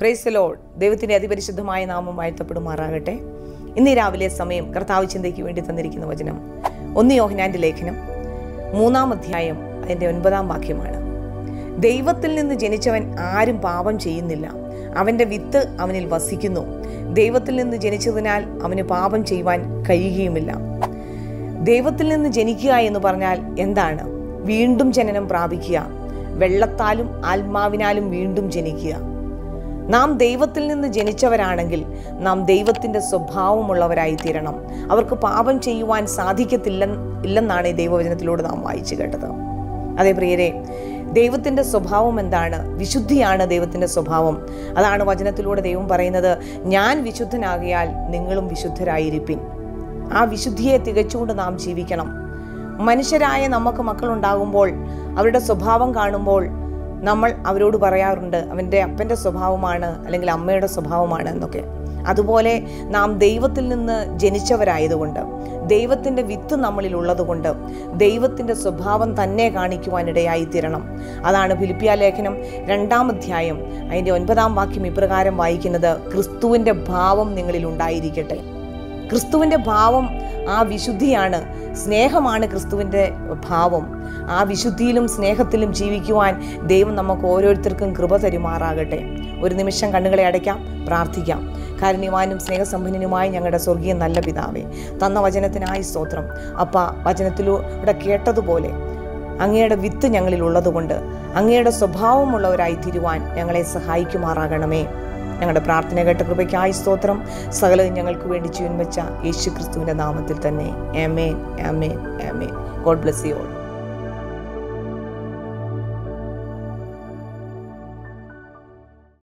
Praise the Lord. ദൈവത്തിന്റെ അതിപരിശുദ്ധമായ നാമം വാഴ്ത്തപ്പെടുമാറാകട്ടെ. ഇന്ന് രാവിലെ സമയം കർത്താവ് ചിന്തയ്ക്ക് വേണ്ടി തന്നിരിക്കുന്ന വചനം 1 യോഹന്നാന്റെ ലേഖനം 3 അധ്യായം അതിന്റെ 9 വാക്യമാണ്. ദൈവത്തിൽ നിന്ന് ജനിച്ചവൻ ആരും പാപം ചെയ്യുന്നില്ല. അവന്റെ വിത്ത് അവനിൽ വസിക്കുന്നു. ദൈവത്തിൽ നിന്ന് ജനിച്ചതിനാൽ അവന് പാപം ചെയ്യുവാൻ കഴിയുകയുമില്ല. ദൈവത്തിൽ നിന്ന് ജനിക്കുക എന്ന് പറഞ്ഞാൽ എന്താണ്? വീണ്ടും ജനനം പ്രാപിക്കുക. വെള്ളത്താലും ആത്മാവിനാലും വീണ്ടും ജനിക്കുക. നാം ദൈവത്തിൽ നിന്ന് ജനിച്ചവരാണെങ്കിൽ നാം ദൈവത്തിൻ്റെ സ്വഭാവമുള്ളവരായി തീരണം. അവർക്ക് പാപം ചെയ്യുവാൻ സാധിക്കത്തില്ലെന്നാണ് ഈ ദൈവവചനത്തിലൂടെ നാം വായിച്ചു കേട്ടത്. അതേ പ്രിയരെ, ദൈവത്തിൻ്റെ സ്വഭാവം എന്താണ്? വിശുദ്ധിയാണ് ദൈവത്തിൻ്റെ സ്വഭാവം. അതാണ് വചനത്തിലൂടെ ദൈവം പറയുന്നത്, ഞാൻ വിശുദ്ധനാകിയാൽ നിങ്ങളും വിശുദ്ധരായിരിപ്പിൻ. ആ വിശുദ്ധിയെ തികച്ചുകൊണ്ട് നാം ജീവിക്കണം. മനുഷ്യരായ നമുക്ക് മക്കളുണ്ടാകുമ്പോൾ അവരുടെ സ്വഭാവം കാണുമ്പോൾ നമ്മൾ അവരോട് പറയാറുണ്ട്, അവൻ്റെ അപ്പൻ്റെ സ്വഭാവമാണ് അല്ലെങ്കിൽ അമ്മയുടെ സ്വഭാവമാണ് എന്നൊക്കെ. അതുപോലെ നാം ദൈവത്തിൽ നിന്ന് ജനിച്ചവരായതുകൊണ്ട്, ദൈവത്തിൻ്റെ വിത്ത് നമ്മളിൽ ഉള്ളതുകൊണ്ട് ദൈവത്തിൻ്റെ സ്വഭാവം തന്നെ കാണിക്കുവാനിടയായി തീരണം. അതാണ് ഫിലിപ്പിയ ലേഖനം 2 അധ്യായം അതിൻ്റെ 9 വാക്യം ഇപ്രകാരം വായിക്കുന്നത്, ക്രിസ്തുവിൻ്റെ ഭാവം നിങ്ങളിൽ ഉണ്ടായിരിക്കട്ടെ. ക്രിസ്തുവിൻ്റെ ഭാവം ആ വിശുദ്ധിയാണ്. സ്നേഹമാണ് ക്രിസ്തുവിൻ്റെ ഭാവം. ആ വിശുദ്ധിയിലും സ്നേഹത്തിലും ജീവിക്കുവാൻ ദൈവം നമുക്ക് ഓരോരുത്തർക്കും കൃപ തരുമാറാകട്ടെ. ഒരു നിമിഷം കണ്ണുകളെ അടയ്ക്കാം, പ്രാർത്ഥിക്കാം. കാരുണ്യവാനും സ്നേഹസമ്പന്നനുമായ ഞങ്ങളുടെ സ്വർഗീയ നല്ല പിതാവേ, തന്ന വചനത്തിനായി സ്തോത്രം. അപ്പാ, വചനത്തിലൂടെ കേട്ടതുപോലെ അങ്ങയുടെ വിത്ത് ഞങ്ങളിൽ ഉള്ളതുകൊണ്ട് അങ്ങയുടെ സ്വഭാവമുള്ളവരായി തീരുവാൻ ഞങ്ങളെ സഹായിക്കുമാറാകണമേ. ഞങ്ങളുടെ പ്രാർത്ഥന കേട്ട കൃപയ്ക്കായി സ്തോത്രം. സകലവും ഞങ്ങൾക്ക് വേണ്ടി ജീവൻ വെച്ച യേശു ക്രിസ്തുവിൻ്റെ നാമത്തിൽ തന്നെ. ആമേൻ, ആമേൻ, ആമേൻ. God bless you all.